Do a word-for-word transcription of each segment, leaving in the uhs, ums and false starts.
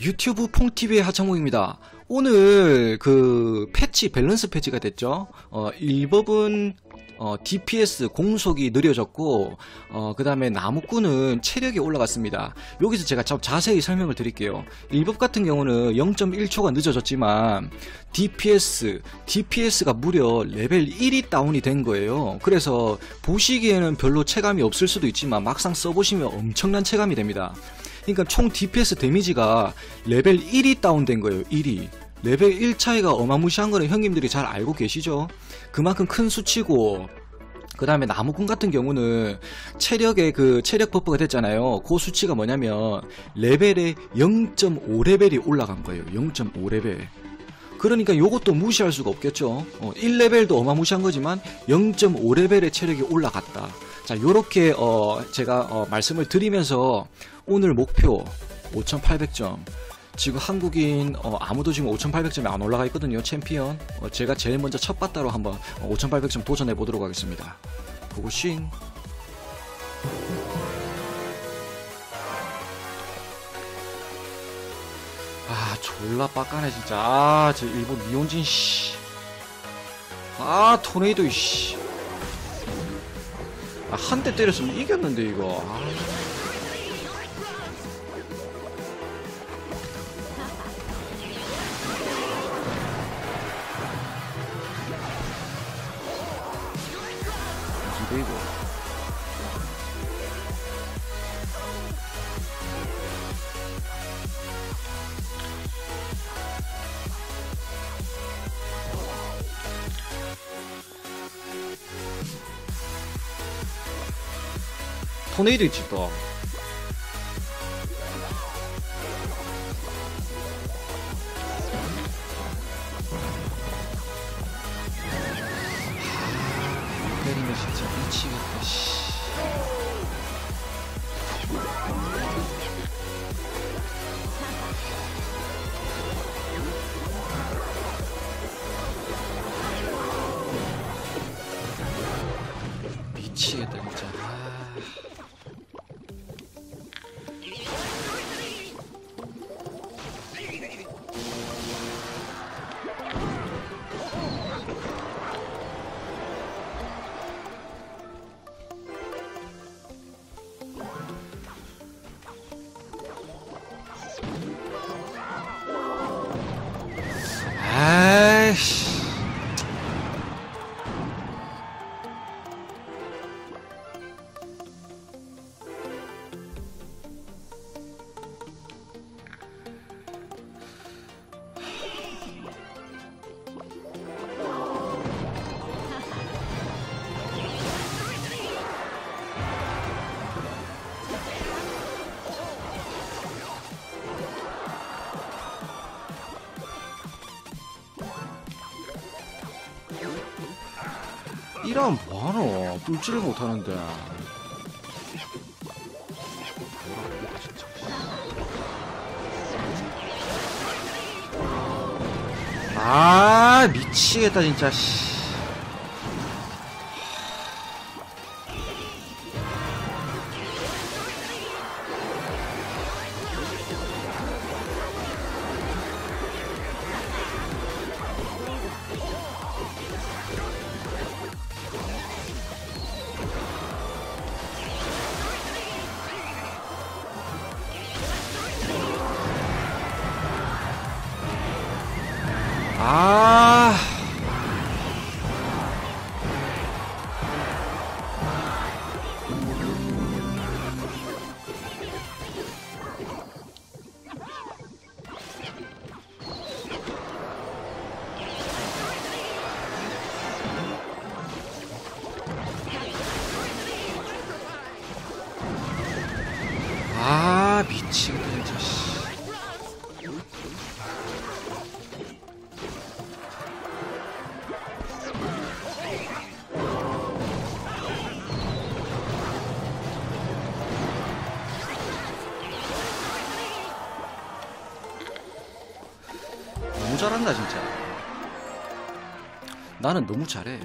유튜브 퐁티비의 하창홍입니다. 오늘 그 패치, 밸런스 패치가 됐죠. 어, 일법은 어, 디피에스 공속이 느려졌고, 어, 그 다음에 나무꾼은 체력이 올라갔습니다. 여기서 제가 좀 자세히 설명을 드릴게요. 일법 같은 경우는 영 점 일 초가 늦어졌지만 디피에스, 디피에스가 무려 레벨 일이 다운이 된 거예요. 그래서 보시기에는 별로 체감이 없을 수도 있지만 막상 써보시면 엄청난 체감이 됩니다. 그러니까 총 디피에스 데미지가 레벨 일이 다운된 거예요. 일이. 레벨 일 차이가 어마무시한 거는 형님들이 잘 알고 계시죠? 그만큼 큰 수치고, 그 다음에 나무꾼 같은 경우는 체력에 그 체력 버프가 됐잖아요. 그 수치가 뭐냐면 레벨에 영 점 오 레벨이 올라간 거예요. 영 점 오 레벨. 그러니까 요것도 무시할 수가 없겠죠. 어, 일 레벨도 어마무시한 거지만 영 점 오 레벨의 체력이 올라갔다. 자, 요렇게 어, 제가 어, 말씀을 드리면서 오늘 목표 오천팔백 점. 지금 한국인 어, 아무도 지금 오천팔백 점이 안 올라가 있거든요. 챔피언. 어, 제가 제일 먼저 첫 바따로 한번 오천팔백 점 도전해 보도록 하겠습니다. 고고싱. 아, 졸라 빡가네 진짜. 아, 저 일본 미혼진 씨. 아, 토네이도 씨. 아, 한 대 때렸으면 이겼는데 이거. 아. 이거. 토네이도 있지 또. 진짜 미치겠다, 씨. 미치겠다, 진짜. 아... 이러면 뭐하노? 뚫지를 못하는데. 아, 미치겠다 진짜. 씨. 아, 아, 미치겠다 진짜. 너무 잘한다 진짜. 나는 너무 잘해.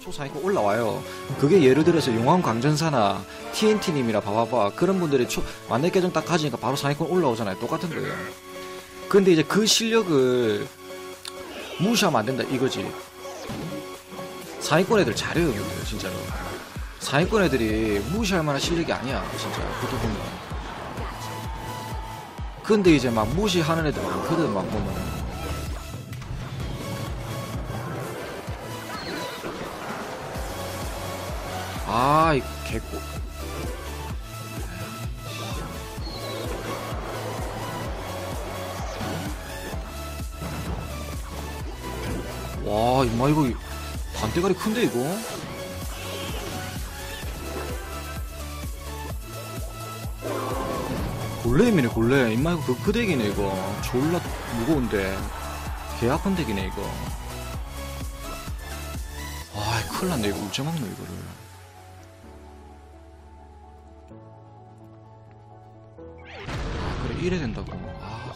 초상이고 올라와요. 그게 예를 들어서 용암 강전사나 티엔티님이라 봐봐봐 그런 분들이 초 만렙 계정 딱 가지니까 바로 상위권 올라오잖아요. 똑같은 거예요. 근데 이제 그 실력을 무시하면 안 된다 이거지. 상위권 애들 잘해요, 근데 진짜로. 상위권 애들이 무시할 만한 실력이 아니야, 진짜. 보통 보면. 근데 이제 막 무시하는 애들 많거든, 막 보면. 아, 이 개꿀. 와, 임마, 이거 반대가리 큰데, 이거? 골렘이네, 골렘. 임마, 이거 그, 그 덱이네, 이거. 졸라 무거운데. 개 아픈 덱이네, 이거. 아, 큰일 났네, 이거. 어째 막노, 이거를. 이래 된다고. 아,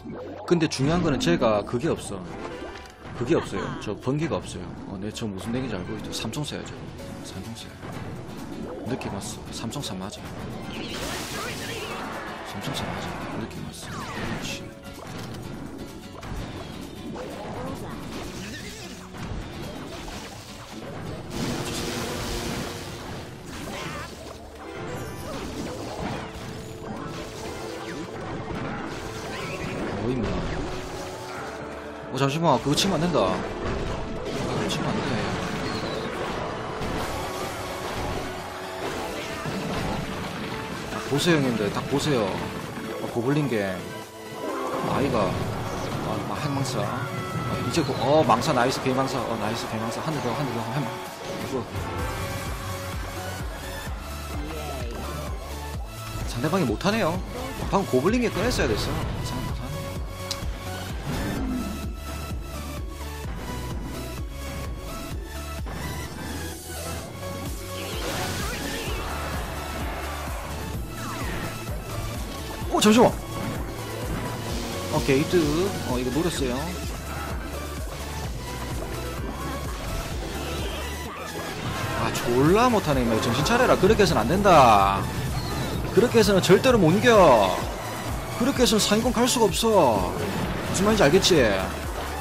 근데 중요한 거는 제가 그게 없어. 그게 없어요. 저 번개가 없어요. 어, 내 저 무슨 덱인지 알고 있죠. 삼총 써야죠. 삼총 써야 느낌 왔어. 삼총 사 맞아. 삼총 사 맞아. 느낌 왔어. 그렇지. 어, 잠시만, 그거 치면 안 된다. 아, 그거 치면 안 돼. 딱 보세요, 형님들. 딱 보세요. 아, 고블링게. 아이가. 아, 막 핵망사. 아, 이제, 그, 어, 망사, 나이스, 개망사. 어, 나이스, 개망사. 한 대 더, 한 대 더, 한 대 더. 상대방이 못하네요. 방금 고블링게 꺼냈어야 됐어. 어, 잠시만. 어, 게이트. 어, 이거 노렸어요. 아, 졸라 못하네, 임마. 정신 차려라. 그렇게 해서는 안 된다. 그렇게 해서는 절대로 못 이겨. 그렇게 해서는 상위권 갈 수가 없어. 무슨 말인지 알겠지?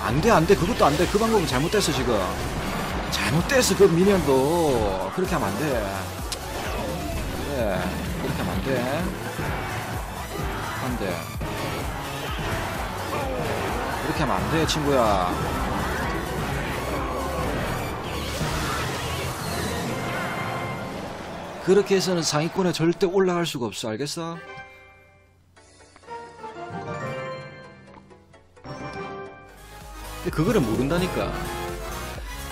안 돼, 안 돼. 그것도 안 돼. 그 방법은 잘못됐어, 지금. 잘못됐어, 그 미니언도. 그렇게 하면 안 돼. 그래. 그렇게 하면 안 돼. 안 돼. 그렇게 하면 안 돼, 친구야. 그렇게 해서는 상위권에 절대 올라갈 수가 없어, 알겠어? 근데 그거를 모른다니까.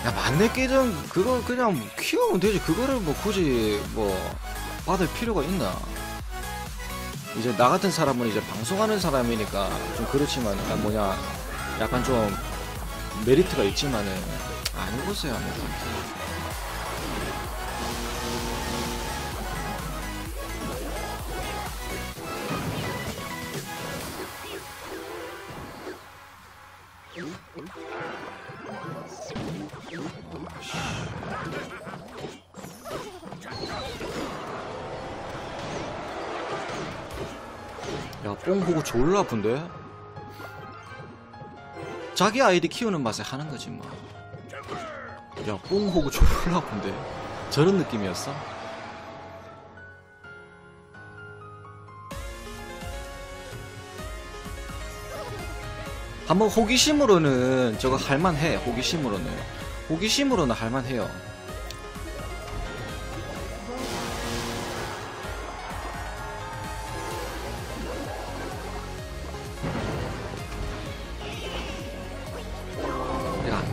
야, 만렙 계정 그거 그냥 키우면 되지. 그거를 뭐 굳이 뭐 받을 필요가 있나? 이제 나 같은 사람은 이제 방송하는 사람이니까 좀 그렇지만 뭐냐 약간 좀 메리트가 있지만은 안 해보세요. 야, 뽕 보고 졸라 아픈데? 자기 아이디 키우는 맛에 하는 거지, 뭐. 야, 뽕 보고 졸라 아픈데? 저런 느낌이었어? 한번 호기심으로는 저거 할만해, 호기심으로는. 호기심으로는 할만해요.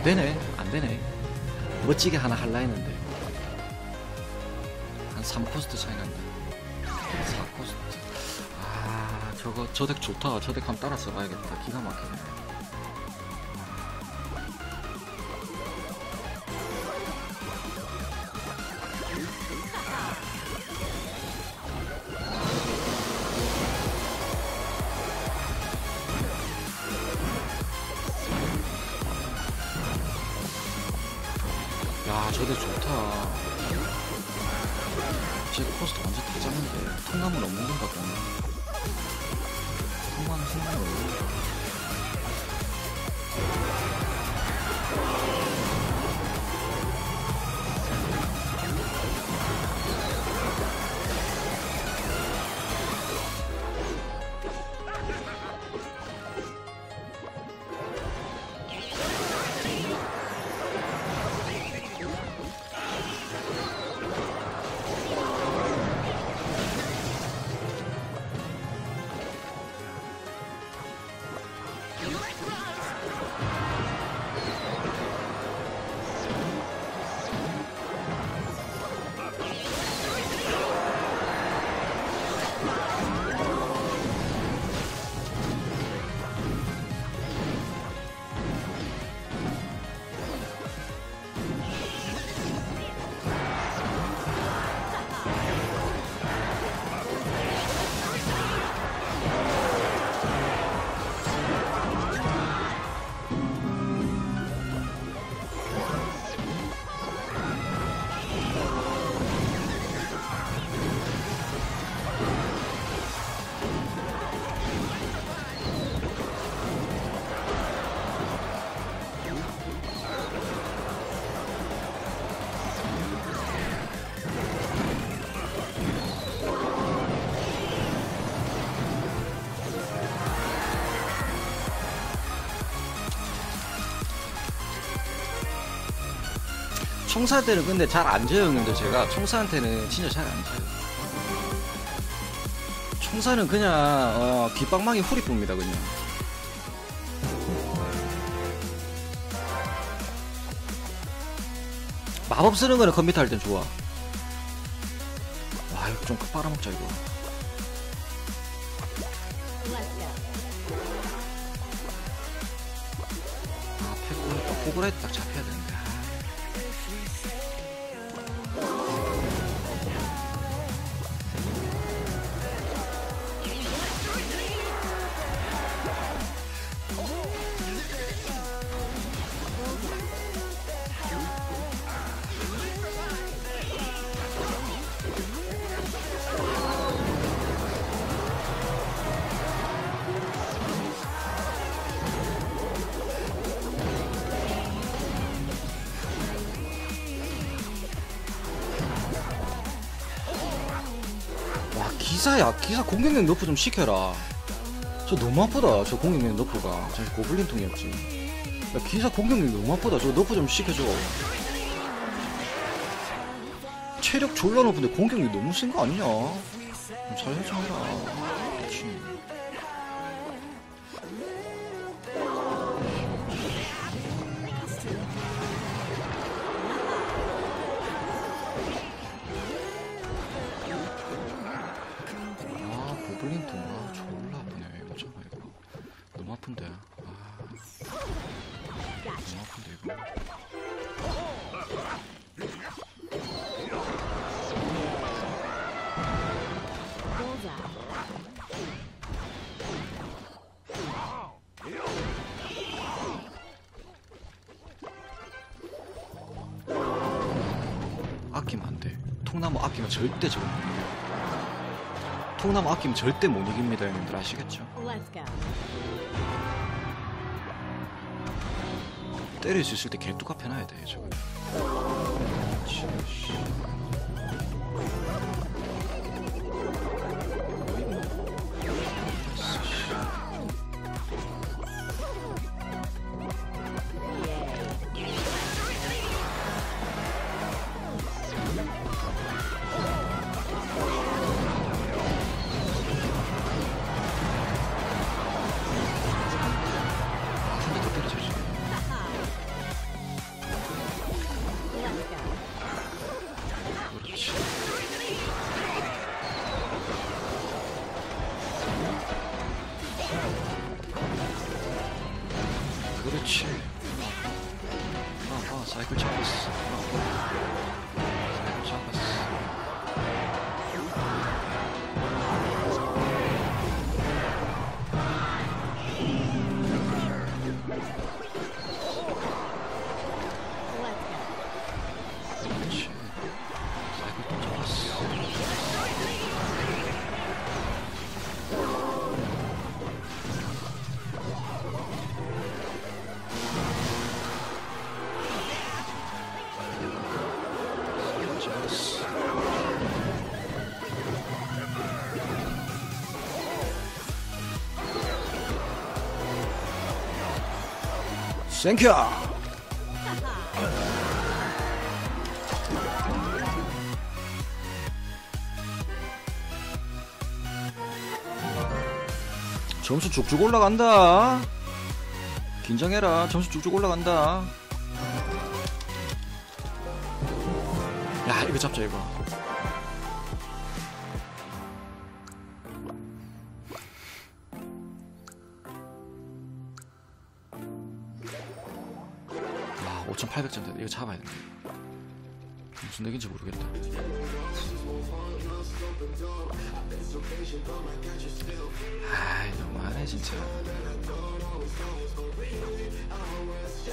되네, 안 되네. 멋지게 하나 할라 했는데. 한 삼 코스트 차이 난다. 사 코스트. 아, 저거, 저 덱 좋다. 저 덱 한번 따라 써봐야겠다. 기가 막히네. 무대 좋다. 제 코스도 완전 다 잡는데 통감을 안 먹는다고. 통감을 생각을 안 먹는다. 총사들은 근데 잘 안 져요 형님들. 제가 총사한테는 진짜 잘 안 져요. 총사는 그냥 어, 귓방망이 후리쁩니다 그냥. 마법 쓰는 거는 컴퓨터 할 땐 좋아. 와 이거 좀 빨아먹자 이거. 아 패고 호그라이더 딱 잡혀야 되는데. 기사야, 기사 공격력 너프 좀 시켜라. 저 너무 아프다. 저 공격력 너프가 사실 고블린통이었지. 야, 기사 공격력 너무 아프다. 저 너프 좀 시켜줘. 체력 졸라 높은데 공격력 너무 센 거 아니냐? 잘 해줘라. 미친. 아끼면 안 돼. 통나무 아끼면 절대 저거 못 이겨요. 통나무 아끼면 절대 못 이깁니다 형님들. 아시겠죠? 때릴 수 있을 때 개뚜가 패놔야 돼 저거. 아, 땡큐. 점수 쭉쭉 올라간다. 긴장해라. 점수 쭉쭉 올라간다. 야, 이거 잡자, 이거. 와, 오천팔백 점 됐다. 이거 잡아야 돼. 무슨 얘기인지 모르겠다. 아이, 너무하네 진짜.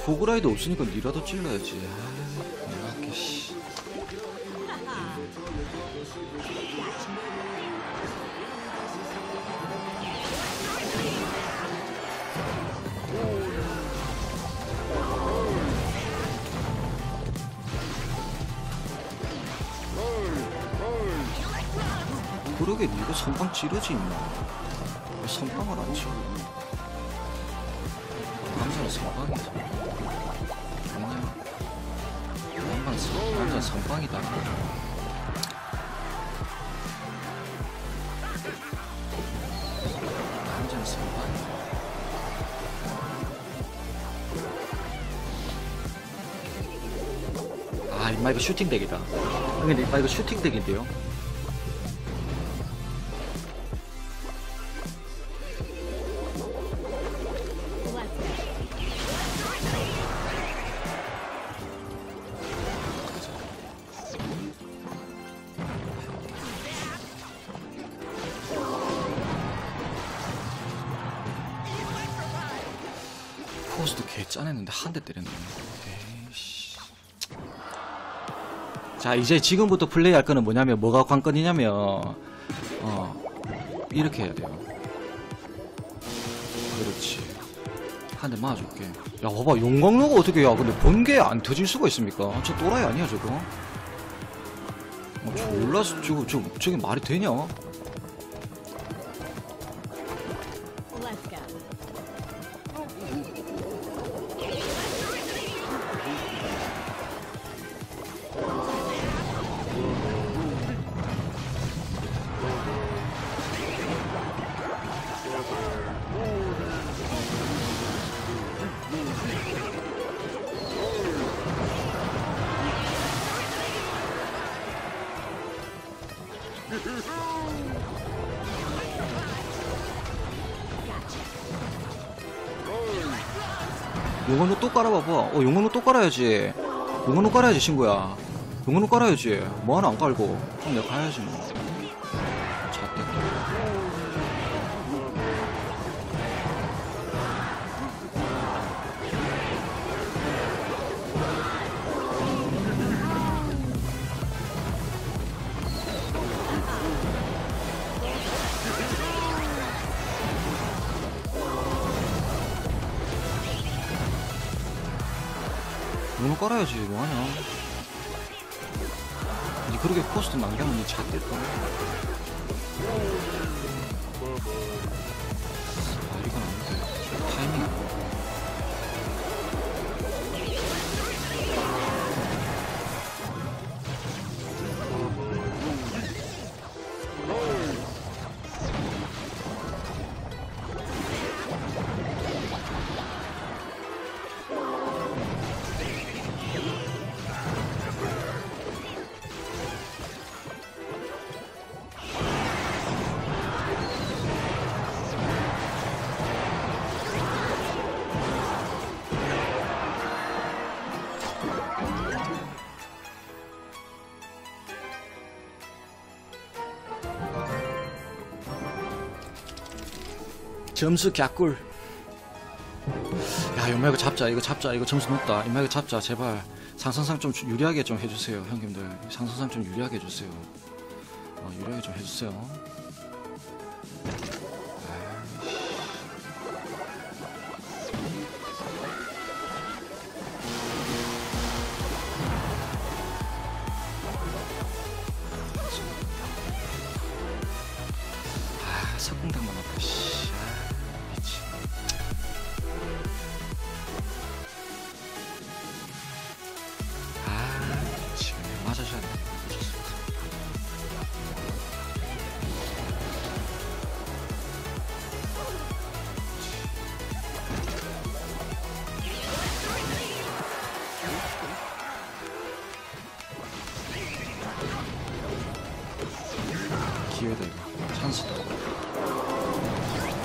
호그라이더 없으니까 니라도 찔러야지. 아, 이렇게 씨. 그러게 니가 선빵 지르지 임마. 왜 선빵을 안 치고 남자는 선빵이지. 남자는, 남자는 선빵이다. 남자는 선빵이다. 아 임마 이거 슈팅덱이다. 근데 임마 이거 슈팅덱인데요. 포스도 개 짠했는데 한 대 때렸네. 에이씨. 자, 이제 지금부터 플레이할 거는 뭐냐면, 뭐가 관건이냐면, 어, 이렇게 해야 돼요. 그렇지. 한 대 맞아줄게. 야, 봐봐. 용광로가 어떻게, 야, 근데 번개 안 터질 수가 있습니까? 아, 저 또라이 아니야, 저거? 아, 졸라, 저거, 저거, 저게 말이 되냐? 용광로 또 깔아봐봐. 어, 용광로 또 깔아야지. 용광로 깔아야지, 친구야. 용광로 깔아야지. 뭐 하나 안 깔고. 그럼 내가 가야지, 뭐. 잣됐다. 용광로 깔아야지, 뭐하냐. 니 그렇게 포스트 남겨놓으면 니 잣될까? 아, 이건 아닌데. 타이밍. 점수 갸꿀. 야, 임마 이거 잡자. 이거 잡자. 이거 점수 높다. 임마 이거 잡자. 제발 상승상 좀 유리하게 좀 해주세요, 형님들. 상승상 좀 유리하게 해주세요. 어, 유리하게 좀 해주세요. 아, 석궁당만 하다 씨. 맞으셔야 돼요. 맞으셨습니다. 기회다 이거. 찬스다.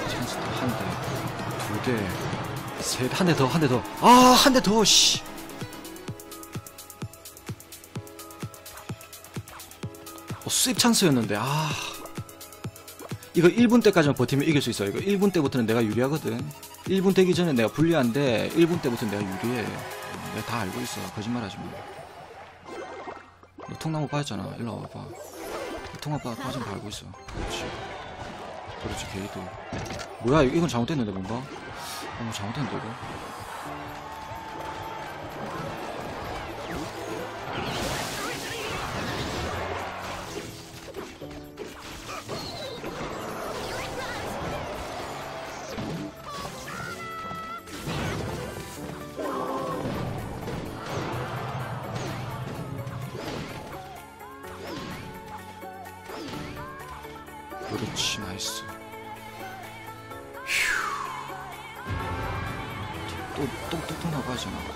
찬스다. 한 대, 두 대, 셋, 한 대 더, 한 대 더. 아, 한 대 더, 씨. 수입 찬스였는데. 아, 이거 일 분 때까지만 버티면 이길 수 있어. 이거 일 분 때부터는 내가 유리하거든. 일 분 되기 전에 내가 불리한데 일 분 때부터는 내가 유리해. 내가 다 알고 있어. 거짓말하지 마. 너 통나무 빠졌잖아. 일로 와봐. 통나무 빠진 거 알고 있어. 그렇지, 그렇지. 걔도 뭐야, 이건 잘못됐는데. 뭔가 어, 뭐 잘못됐는데 이거. 그렇지, 나이스. 휴. 또, 또, 또, 또 나고 하지 마.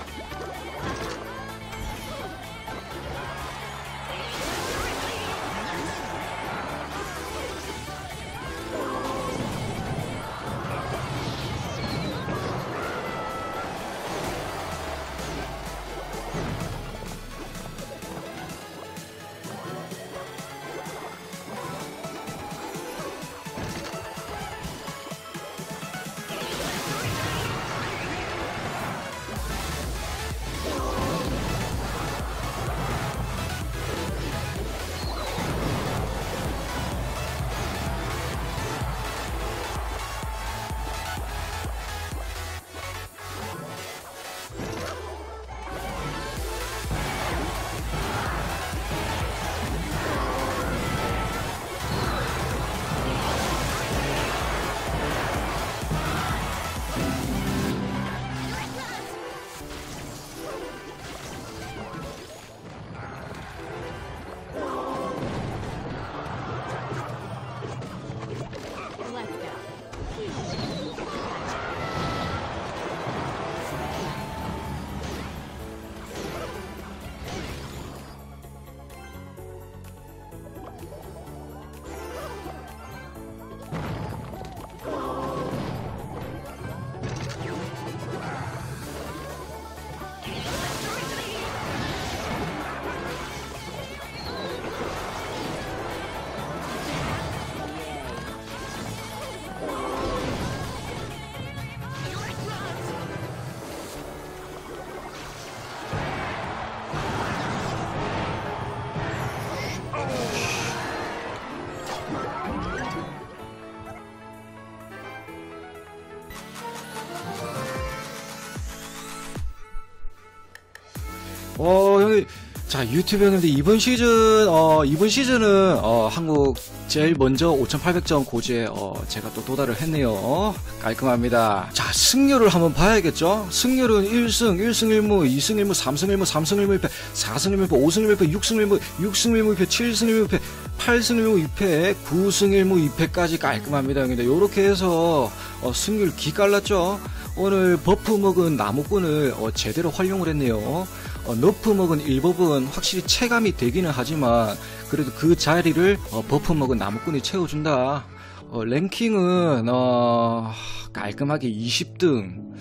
어, 형님, 자, 유튜브 형님들, 이번 시즌, 어, 이번 시즌은, 어, 한국 제일 먼저 오천팔백 점 고지에, 어, 제가 또 도달을 했네요. 깔끔합니다. 자, 승률을 한번 봐야겠죠? 승률은 일 승, 일 승 일 무, 이 승 일 무, 삼 승 일 무, 삼 승 일 무 일 패, 사 승 일 무 일 패, 오 승 일 무 일 패, 육 승 일 무, 육 승 일 무 일 패, 칠 승 일 무 일 패, 팔 승 일 무 이 패, 구 승 일 무 이 패까지 깔끔합니다, 형님들. 요렇게 해서, 어, 승률 기깔났죠? 오늘 버프 먹은 나무꾼을, 어, 제대로 활용을 했네요. 어, 너프 먹은 일법은 확실히 체감이 되기는 하지만 그래도 그 자리를 어, 버프 먹은 나무꾼이 채워준다. 어, 랭킹은 어, 깔끔하게 이십 등.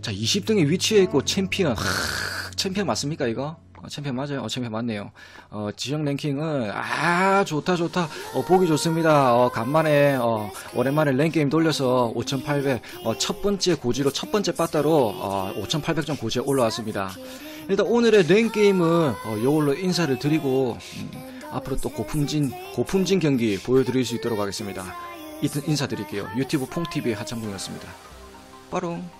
자, 이십 등에 위치해 있고 챔피언. 하, 챔피언 맞습니까 이거? 어, 챔피언 맞아요? 어, 챔피언 맞네요. 어, 지역 랭킹은 아 좋다 좋다. 어, 보기 좋습니다. 어, 간만에 어, 오랜만에 랭게임 돌려서 오천팔백 어, 첫 번째 고지로 첫 번째 빠따로 어, 오천팔백 점 고지에 올라왔습니다. 일단 오늘의 랭게임은 요걸로 인사를 드리고 음, 앞으로 또 고품진 고품진 경기 보여드릴 수 있도록 하겠습니다. 인사드릴게요. 유튜브 퐁티비 하창봉이었습니다. 빠롱.